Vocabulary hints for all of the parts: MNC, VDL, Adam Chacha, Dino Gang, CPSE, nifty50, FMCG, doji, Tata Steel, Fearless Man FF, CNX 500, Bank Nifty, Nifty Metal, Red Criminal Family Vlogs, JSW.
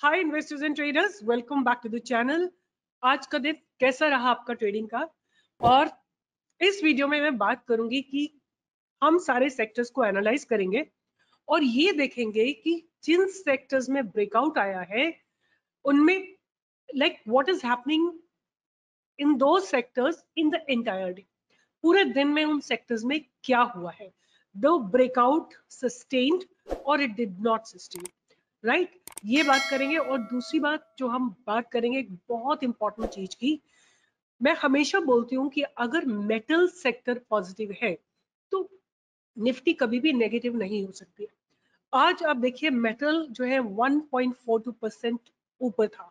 Hi investors and traders, welcome back to the channel. आज का दिन कैसा रहा आपका ट्रेडिंग का? और इस वीडियो में मैं बात करूंगी कि हम सारे सेक्टर्स को एनालाइज करेंगे और ये देखेंगे कि जिन सेक्टर्स में ब्रेकआउट आया है उनमें like what is happening in दो sectors in the entire day. पूरे दिन में उन सेक्टर्स में क्या हुआ है, दो ब्रेकआउट सस्टेन्ड और it did not sustain, right? ये बात करेंगे। और दूसरी बात जो हम बात करेंगे एक बहुत इंपॉर्टेंट चीज की, मैं हमेशा बोलती हूँ कि अगर मेटल सेक्टर पॉजिटिव है तो निफ्टी कभी भी नेगेटिव नहीं हो सकती। आज आप देखिए मेटल जो है 1.42% ऊपर था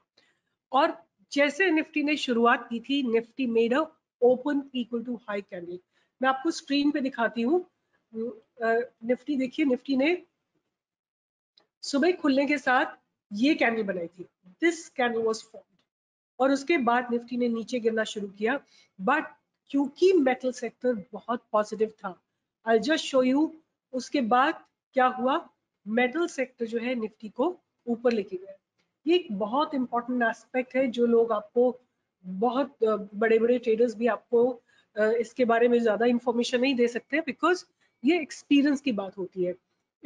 और जैसे निफ्टी ने शुरुआत की थी Nifty made a open equal to high candle. मैं आपको स्क्रीन पे दिखाती हूँ निफ्टी, देखिए निफ्टी ने सुबह खुलने के साथ ये कैंडल बनाई थी, दिस कैंडल वाज फॉर्म्ड, और उसके बाद निफ्टी ने नीचे गिरना शुरू किया। बट क्योंकि मेटल सेक्टर बहुत पॉजिटिव था, आई जस्ट शो यू उसके बाद क्या हुआ, मेटल सेक्टर जो है निफ्टी को ऊपर लेके गया। ये एक बहुत इंपॉर्टेंट एस्पेक्ट है जो लोग आपको, बहुत बड़े बड़े ट्रेडर्स भी आपको इसके बारे में ज्यादा इंफॉर्मेशन नहीं दे सकते बिकॉज ये एक्सपीरियंस की बात होती है।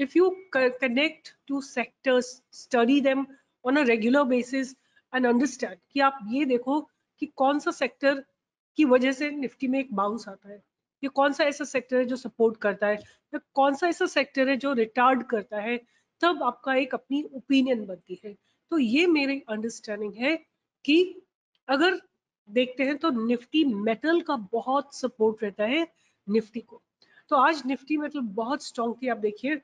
If you connect to sectors, study them on a regular basis and understand कि आप ये देखो कि कौन सा सेक्टर की वजह से निफ्टी में एक बाउंस आता है, ये कौन सा ऐसा सेक्टर है जो सपोर्ट करता है, या कौन सा ऐसा सेक्टर है जो रिटार्ड करता है, तब आपका एक अपनी ओपिनियन बनती है। तो ये मेरी अंडरस्टैंडिंग है कि अगर देखते हैं तो निफ्टी मेटल का बहुत सपोर्ट रहता है निफ्टी को। तो आज निफ्टी मेटल बहुत स्ट्रॉन्ग थी। आप देखिए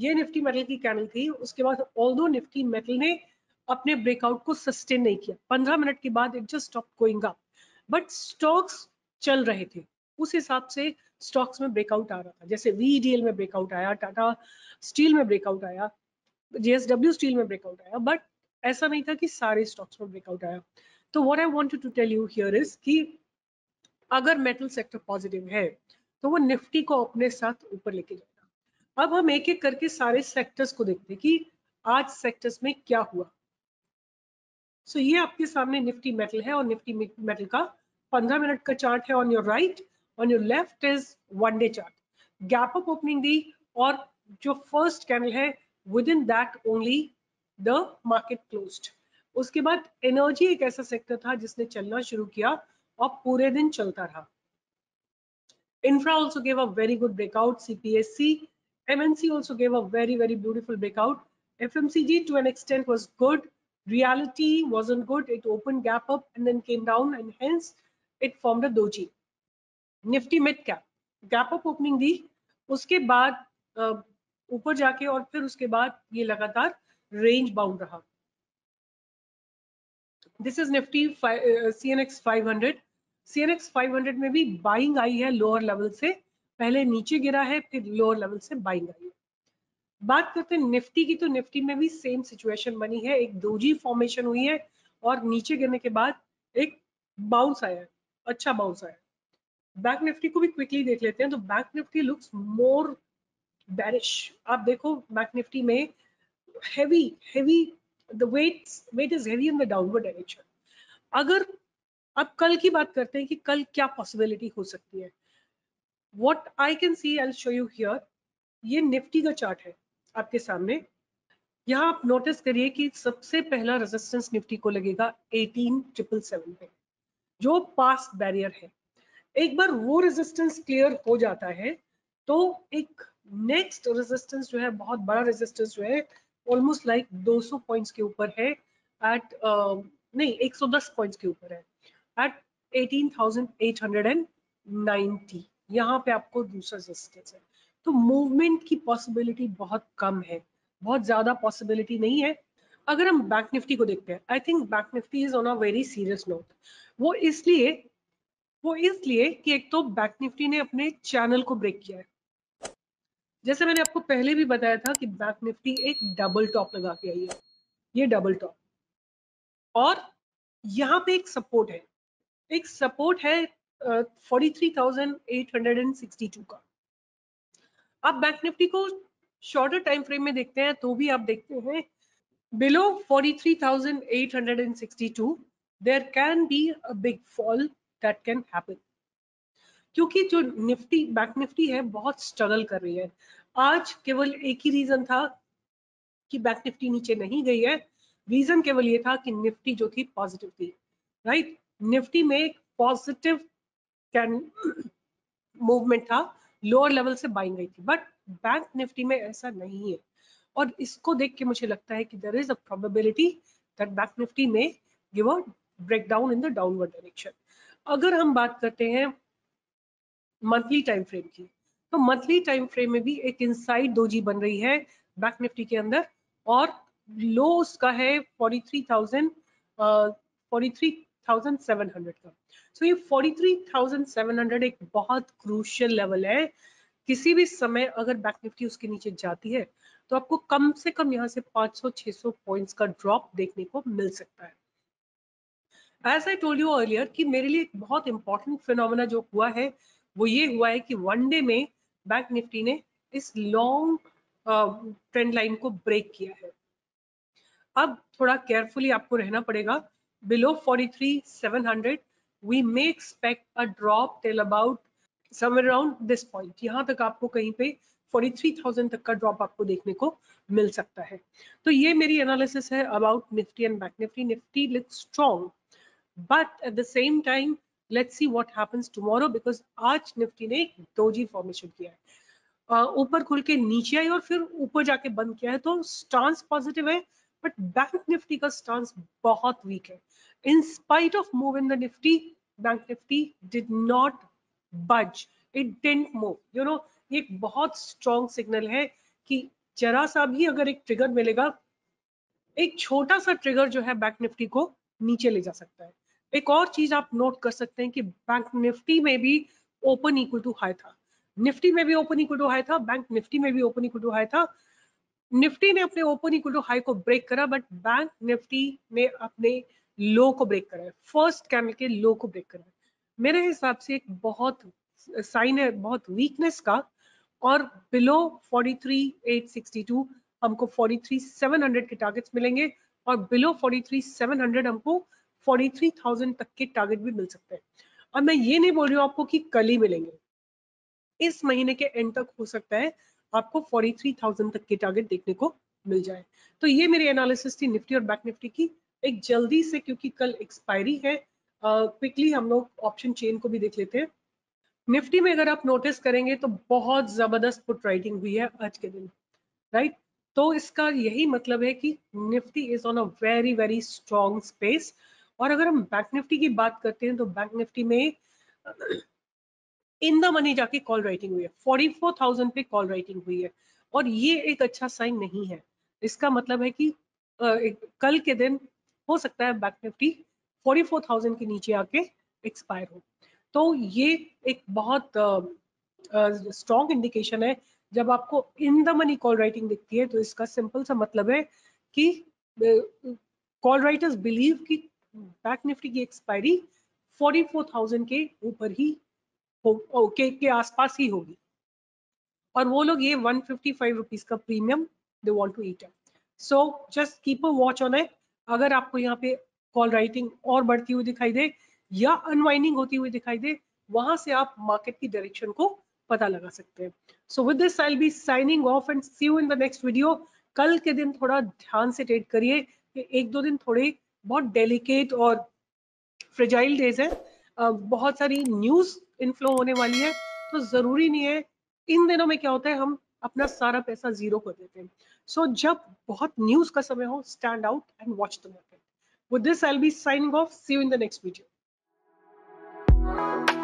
ये निफ्टी मेटल की कैंडल थी, उसके बाद ऑल्दो निफ्टी मेटल ने अपने ब्रेकआउट को सस्टेन नहीं किया, 15 मिनट के बाद it just stop going up, but stocks चल रहे थे, उस हिसाब से स्टॉक्स में ब्रेकआउट आ रहा था। जैसे VDL में ब्रेकआउट आया, टाटा स्टील में ब्रेकआउट आया, JSW स्टील में ब्रेकआउट आया, बट ऐसा नहीं था कि सारे स्टॉक्स में ब्रेकआउट आया। तो what I wanted to tell you here is कि अगर मेटल सेक्टर पॉजिटिव है तो वो निफ्टी को अपने साथ ऊपर लेके जाए। अब हम एक एक करके सारे सेक्टर्स को देखते हैं कि आज सेक्टर्स में क्या हुआ। सो ये आपके सामने निफ्टी मेटल है और निफ्टी मेटल का 15 मिनट का चार्ट है। On your right, on your left is one day chart. Gap up opening दी और जो फर्स्ट कैंडल है within that only the market closed. उसके बाद एनर्जी एक ऐसा सेक्टर था जिसने चलना शुरू किया और पूरे दिन चलता रहा। Infra also gave a very good breakout. CPSE, MNC also gave a very beautiful breakout. FMCG to an extent was good. Reality wasn't good. It opened gap up and then came down and hence it formed a doji. Nifty mid cap gap up opening दी, उसके बाद ऊपर जाके और फिर उसके बाद ये लगातार range bound रहा। This is Nifty CNX 500. CNX 500 में भी buying आई है lower level से, पहले नीचे गिरा है फिर लोअर लेवल से बाइंग आई है। बात करते हैं निफ्टी की, तो निफ्टी में भी सेम सिचुएशन बनी है, एक दोजी फॉर्मेशन हुई है और नीचे गिरने के बाद एक बाउंस आया है, अच्छा बाउंस आया है। बैंक निफ्टी को भी क्विकली देख लेते हैं, तो bank Nifty looks more bearish. आप देखो बैंक निफ्टी में heavy the weight is heavy in the downward direction. अगर आप कल की बात करते हैं कि कल क्या पॉसिबिलिटी हो सकती है, What I can see, I'll show you here. ये निफ्टी का चार्ट है आपके सामने। यहाँ आप नोटिस करिए कि सबसे पहला रेजिस्टेंस निफ्टी को लगेगा 18,777 पे, जो पास्ट बैरियर है। एक बार वो रेजिस्टेंस क्लियर हो जाता है तो एक नेक्स्ट रेजिस्टेंस जो है, बहुत बड़ा रेजिस्टेंस जो है, ऑलमोस्ट लाइक 200 पॉइंट्स के ऊपर है, एट 110 पॉइंट्स के ऊपर है, एट 18,890। यहाँ पे आपको दूसरा रेजिस्टेंस है, तो मूवमेंट की पॉसिबिलिटी बहुत कम है, बहुत ज्यादा पॉसिबिलिटी नहीं है। अगर हम बैंक निफ्टी को देखते हैं, I think bank Nifty is on a very serious note. वो इसलिए कि एक तो बैंक निफ्टी ने अपने चैनल को ब्रेक किया है। जैसे मैंने आपको पहले भी बताया था कि बैंक निफ्टी एक डबल टॉप लगा के आई है, ये डबल टॉप, और यहाँ पे एक सपोर्ट है, 43,862 का। आप बैंक निफ्टी को शॉर्टर टाइम फ्रेम में देखते हैं तो भी आप देखते हैं Below 43,862 there can be a big fall that can happen, क्योंकि जो निफ्टी बैंक निफ्टी है बहुत स्ट्रगल कर रही है। आज केवल एक ही रीजन था कि बैंक निफ्टी नीचे नहीं गई है, रीजन केवल ये था कि निफ्टी जो थी पॉजिटिव थी, राइट। निफ्टी में एक पॉजिटिव मूवमेंट था, लोअर लेवल से बाइंग गई थी, बट बैंक निफ्टी में ऐसा नहीं है। और इसको देख के मुझे लगता है कि there is a probability that bank Nifty में give a breakdown in the downward direction. अगर हम बात करते हैं मंथली टाइम फ्रेम की, तो मंथली टाइम फ्रेम में भी एक इनसाइड डोजी बन रही है बैंक निफ्टी के अंदर, और लो उसका है 43,700 का। सो ये 43,700 एक बहुत क्रूशियल लेवल है। किसी भी समय अगर बैंक निफ्टी उसके नीचे जाती है तो आपको कम से कम यहाँ से 500-600 पॉइंट्स का ड्रॉप देखने को मिल सकता है। As I told you earlier कि मेरे लिए एक बहुत इंपॉर्टेंट फिनोमेना जो हुआ है वो ये हुआ है कि वन डे में बैंक निफ्टी ने इस लॉन्ग ट्रेंड लाइन को ब्रेक किया है। अब थोड़ा केयरफुली आपको रहना पड़ेगा। Below 43,700 we may expect a drop till about somewhere around this point. यहाँ तक आपको कहीं पे 43,000 तक का ड्रॉप आपको देखने को मिल सकता है। तो ये मेरी एनालिसिस है about Nifty and bank Nifty. Nifty looks strong but at the same time let's see what happens tomorrow, because आज निफ्टी ने डोजी फॉर्मेशन किया है, ऊपर खुल के नीचे आई और फिर ऊपर जाके बंद किया है, तो स्टांस पॉजिटिव है बट बैंक निफ्टी का स्टांस बहुत वीक है। In spite of move in the Nifty, bank Nifty did not budge, it didn't move. You know, ये एक बहुत स्ट्रॉन्ग सिग्नल है कि जरा सा भी अगर एक ट्रिगर मिलेगा, एक छोटा सा ट्रिगर जो है बैंक निफ्टी को नीचे ले जा सकता है। एक और चीज आप नोट कर सकते हैं कि बैंक निफ्टी में भी ओपन इक्वल टू हाई था, निफ्टी में भी ओपन इक्वल टू हाई था, बैंक निफ्टी में भी ओपन इक्वल टू हाई था। निफ्टी ने अपने ओपन इक्वल टू हाई को ब्रेक करा बट बैंक निफ्टी ने अपने लो को ब्रेक करा है, फर्स्ट कैंडल के लो को ब्रेक करा है। मेरे हिसाब से एक बहुत साइन है बहुत वीकनेस का, और बिलो 43,862 हमको 43,700 के टारगेट्स मिलेंगे, और बिलो 43,700 हमको 43,000 तक के टारगेट भी मिल सकते हैं। और मैं ये नहीं बोल रही हूँ आपको कि कल ही मिलेंगे, इस महीने के एंड तक हो सकता है आपको 43,000 तक के टारगेट देखने को मिल जाए। तो ये मेरी एनालिसिस थी निफ्टी और बैंक निफ्टी की। एक जल्दी से, क्योंकि कल एक्सपायरी है, क्विकली हम लोग ऑप्शन चेन को भी देख लेते हैं। निफ्टी में अगर आप नोटिस करेंगे तो बहुत जबरदस्त पुट राइटिंग हुई है आज के दिन, राइट। तो इसका यही मतलब है कि Nifty is on a very very strong space. और अगर हम बैंक निफ्टी की बात करते हैं तो बैंक निफ्टी में इन द मनी जाके कॉल राइटिंग हुई है, 44,000 पे कॉल राइटिंग हुई है, और ये एक अच्छा साइन नहीं है। इसका मतलब है कि कल के दिन हो सकता है बैंक निफ्टी 44,000 के नीचे आके एक्सपायर हो। तो ये एक बहुत स्ट्रॉन्ग इंडिकेशन है। जब आपको in the money call writing दिखती है तो इसका सिंपल सा मतलब है कि कॉल राइटर्स बिलीव कि बैंक निफ्टी की एक्सपायरी 44,000 के ऊपर ही के आसपास ही होगी, और वो लोग ये 155 रुपीस का premium they want to eat. So just keep a watch on it. अगर आपको यहाँ पे कॉल राइटिंग और बढ़ती हुई दिखाई दे या अनवाइंडिंग होती हुई दिखाई दे, वहां से आप मार्केट की डायरेक्शन को पता लगा सकते हैं। So with this I will be signing off and see you in the next video. कल के दिन थोड़ा ध्यान से ट्रेड करिए, एक दो दिन थोड़े बहुत डेलिकेट और फ्रेजाइल डेज है, बहुत सारी न्यूज इनफ्लो होने वाली है, तो जरूरी नहीं है। इन दिनों में क्या होता है, हम अपना सारा पैसा जीरो कर देते हैं। सो जब बहुत न्यूज का समय हो, stand out and watch the market. With this I will be signing off, see you in the next video.